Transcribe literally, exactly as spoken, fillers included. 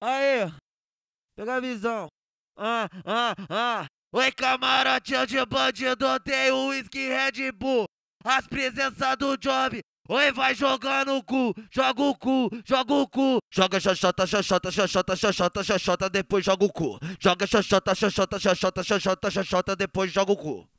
Aê! Pega a visão! Ah, ah, ah! Oi, camarote, eu de bandido, odeio whisky Red Bull! As presenças do job! Oi, vai jogando o cu, joga o cu, joga o cu. Joga xoxota, xoxota, xoxota, xoxota, xoxota, depois joga o cu. Joga xoxota, xoxota, xoxota, xoxota, xoxota, depois joga o cu.